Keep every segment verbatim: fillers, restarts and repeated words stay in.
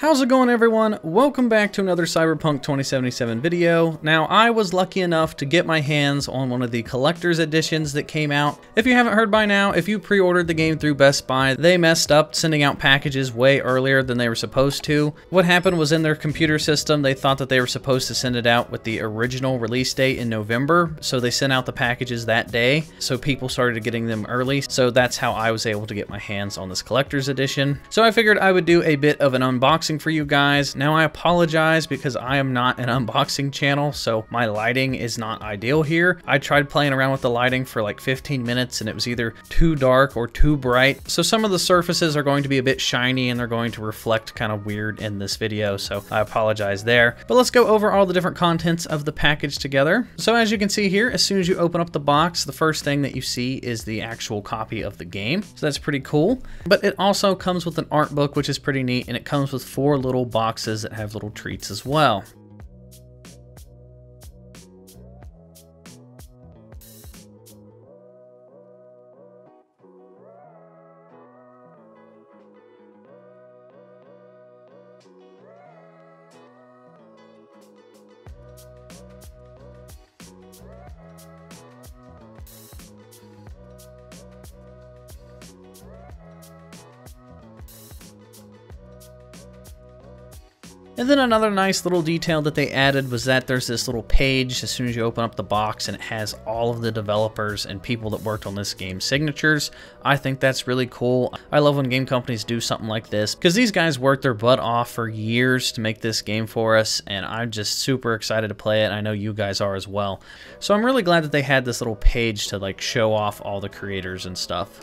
How's it going, everyone? Welcome back to another Cyberpunk twenty seventy-seven video. Now, I was lucky enough to get my hands on one of the collector's editions that came out. If you haven't heard by now, if you pre-ordered the game through Best Buy, they messed up sending out packages way earlier than they were supposed to. What happened was, in their computer system, they thought that they were supposed to send it out with the original release date in November, so they sent out the packages that day, so people started getting them early. So that's how I was able to get my hands on this collector's edition. So I figured I would do a bit of an unboxing for you guys. Now, I apologize because I am not an unboxing channel, so my lighting is not ideal here. I tried playing around with the lighting for like fifteen minutes and it was either too dark or too bright. So some of the surfaces are going to be a bit shiny and they're going to reflect kind of weird in this video, so I apologize there. But let's go over all the different contents of the package together. So as you can see here, as soon as you open up the box, the first thing that you see is the actual copy of the game. So that's pretty cool. But it also comes with an art book, which is pretty neat, and it comes with four Four little boxes that have little treats as well. And then another nice little detail that they added was that there's this little page as soon as you open up the box, and it has all of the developers and people that worked on this game's signatures. I think that's really cool. I love when game companies do something like this, because these guys worked their butt off for years to make this game for us, and I'm just super excited to play it. I know you guys are as well. So I'm really glad that they had this little page to like show off all the creators and stuff.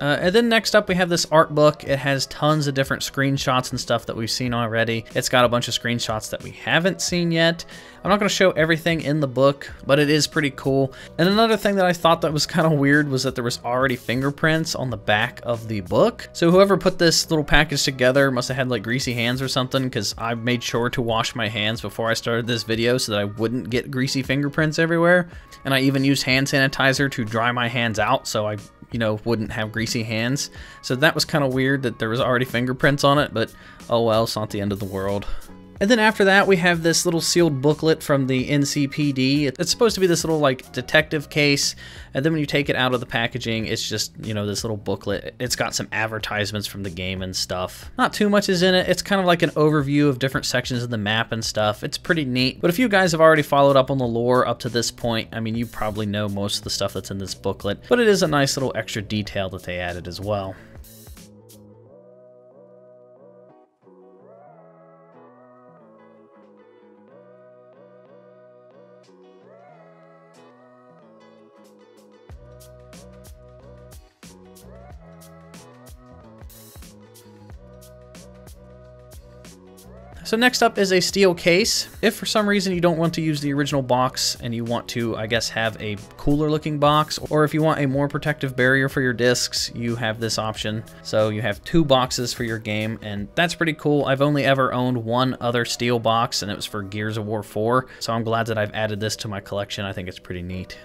Uh, and then next up, we have this art book. It has tons of different screenshots and stuff that we've seen already. It's got a bunch of screenshots that we haven't seen yet. I'm not going to show everything in the book, but it is pretty cool. And another thing that I thought that was kind of weird was that there was already fingerprints on the back of the book. So whoever put this little package together must have had like greasy hands or something, because I made sure to wash my hands before I started this video so that I wouldn't get greasy fingerprints everywhere. And I even used hand sanitizer to dry my hands out so I, you know, wouldn't have greasy hands. So that was kind of weird that there was already fingerprints on it, but oh well, it's not the end of the world. And then after that, we have this little sealed booklet from the N C P D. It's supposed to be this little like detective case, and then when you take it out of the packaging, it's just, you know, this little booklet. It's got some advertisements from the game and stuff. Not too much is in it. It's kind of like an overview of different sections of the map and stuff. It's pretty neat. But if you guys have already followed up on the lore up to this point, I mean, you probably know most of the stuff that's in this booklet, but it is a nice little extra detail that they added as well. So next up is a steel case. If for some reason you don't want to use the original box and you want to, I guess, have a cooler looking box, or if you want a more protective barrier for your discs, you have this option. So you have two boxes for your game, and that's pretty cool. I've only ever owned one other steel box, and it was for Gears of War four. So I'm glad that I've added this to my collection. I think it's pretty neat.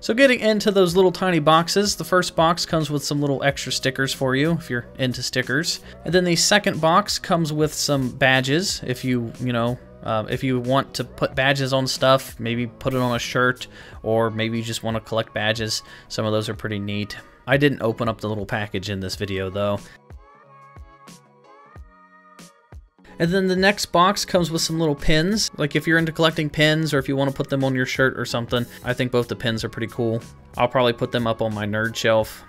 So getting into those little tiny boxes, the first box comes with some little extra stickers for you if you're into stickers. And then the second box comes with some badges if you, you know, Uh, if you want to put badges on stuff, maybe put it on a shirt, or maybe you just want to collect badges. Some of those are pretty neat. I didn't open up the little package in this video though. And then the next box comes with some little pins. Like if you're into collecting pins, or if you want to put them on your shirt or something, I think both the pins are pretty cool. I'll probably put them up on my nerd shelf.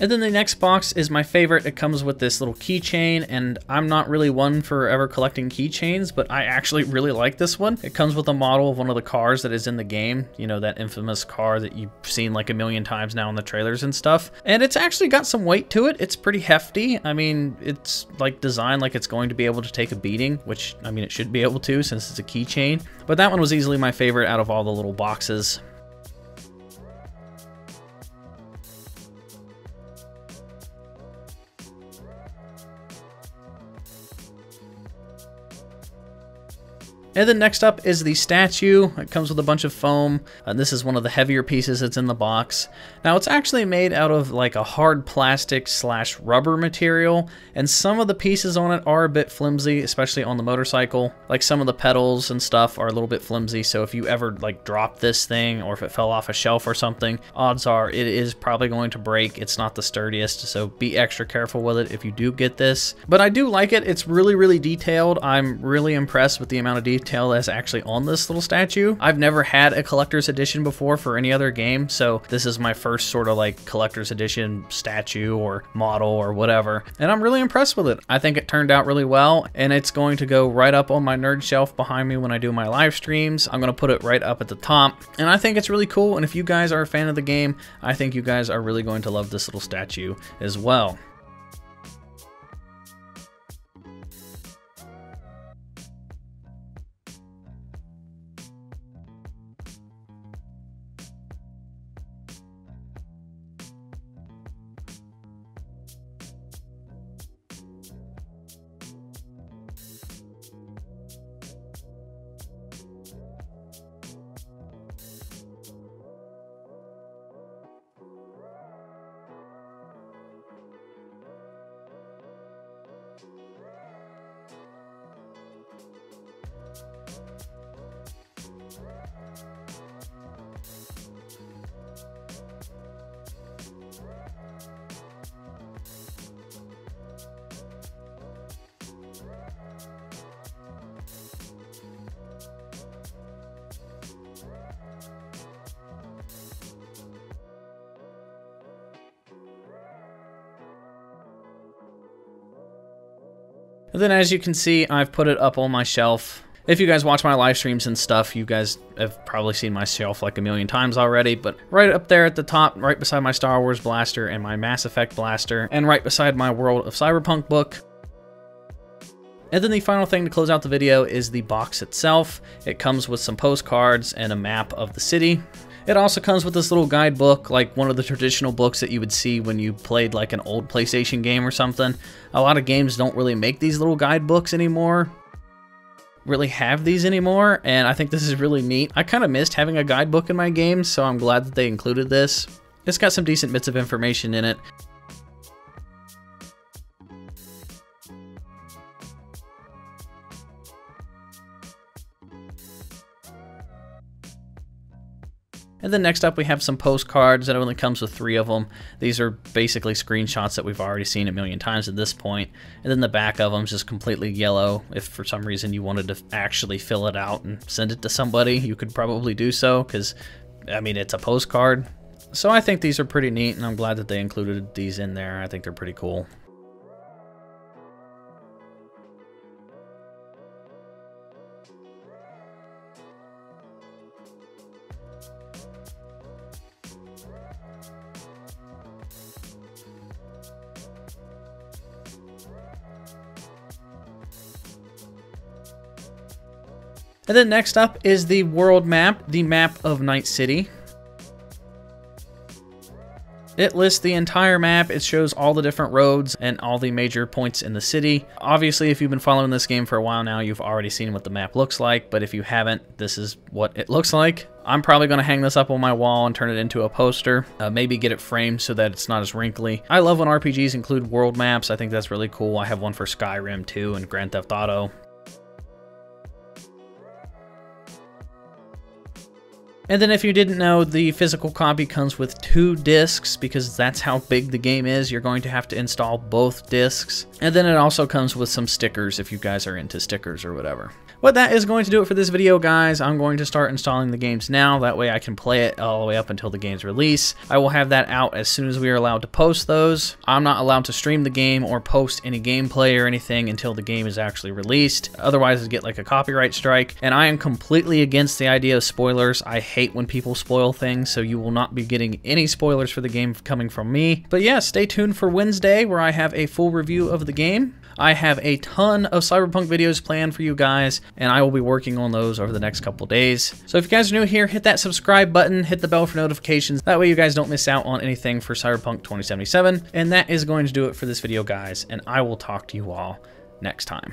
And then the next box is my favorite. It comes with this little keychain, and I'm not really one for ever collecting keychains, but I actually really like this one. It comes with a model of one of the cars that is in the game, you know, that infamous car that you've seen like a million times now in the trailers and stuff. And it's actually got some weight to it. It's pretty hefty. I mean, it's like designed like it's going to be able to take a beating, which, I mean, it should be able to since it's a keychain. But that one was easily my favorite out of all the little boxes. And then next up is the statue. It comes with a bunch of foam, and this is one of the heavier pieces that's in the box. Now, it's actually made out of like a hard plastic slash rubber material, and some of the pieces on it are a bit flimsy, especially on the motorcycle. Like some of the pedals and stuff are a little bit flimsy, so if you ever like drop this thing or if it fell off a shelf or something, odds are it is probably going to break. It's not the sturdiest, so be extra careful with it if you do get this. But I do like it. It's really, really detailed. I'm really impressed with the amount of detail that's actually on this little statue. I've never had a collector's edition before for any other game, so this is my first sort of like collector's edition statue or model or whatever, and I'm really impressed with it. I think it turned out really well, and it's going to go right up on my nerd shelf behind me when I do my live streams. I'm gonna put it right up at the top, and I think it's really cool, and if you guys are a fan of the game, I think you guys are really going to love this little statue as well. And then as you can see, I've put it up on my shelf. If you guys watch my live streams and stuff, you guys have probably seen my shelf like a million times already, but right up there at the top, right beside my Star Wars blaster and my Mass Effect blaster, and right beside my World of Cyberpunk book. And then the final thing to close out the video is the box itself. It comes with some postcards and a map of the city. It also comes with this little guidebook, like one of the traditional books that you would see when you played like an old PlayStation game or something. A lot of games don't really make these little guidebooks anymore. Really have these anymore, and I think this is really neat. I kind of missed having a guidebook in my games, so I'm glad that they included this. It's got some decent bits of information in it. And then next up we have some postcards that only comes with three of them. These are basically screenshots that we've already seen a million times at this point. And then the back of them is just completely yellow. If for some reason you wanted to actually fill it out and send it to somebody, you could probably do so, because, I mean, it's a postcard. So I think these are pretty neat, and I'm glad that they included these in there. I think they're pretty cool. And then next up is the world map, the map of Night City. It lists the entire map, it shows all the different roads and all the major points in the city. Obviously, if you've been following this game for a while now, you've already seen what the map looks like, but if you haven't, this is what it looks like. I'm probably going to hang this up on my wall and turn it into a poster, uh, maybe get it framed so that it's not as wrinkly. I love when R P Gs include world maps. I think that's really cool. I have one for Skyrim too and Grand Theft Auto. And then if you didn't know, the physical copy comes with two discs because that's how big the game is. You're going to have to install both discs. And then it also comes with some stickers if you guys are into stickers or whatever. But that is going to do it for this video, guys. I'm going to start installing the games now. That way I can play it all the way up until the game's release. I will have that out as soon as we are allowed to post those. I'm not allowed to stream the game or post any gameplay or anything until the game is actually released. Otherwise, I get like a copyright strike. And I am completely against the idea of spoilers. I hate when people spoil things, so you will not be getting any spoilers for the game coming from me. But yeah, stay tuned for Wednesday where I have a full review of the game. I have a ton of Cyberpunk videos planned for you guys, and I will be working on those over the next couple days. So if you guys are new here, hit that subscribe button, hit the bell for notifications. That way you guys don't miss out on anything for Cyberpunk twenty seventy-seven. And that is going to do it for this video, guys, and I will talk to you all next time.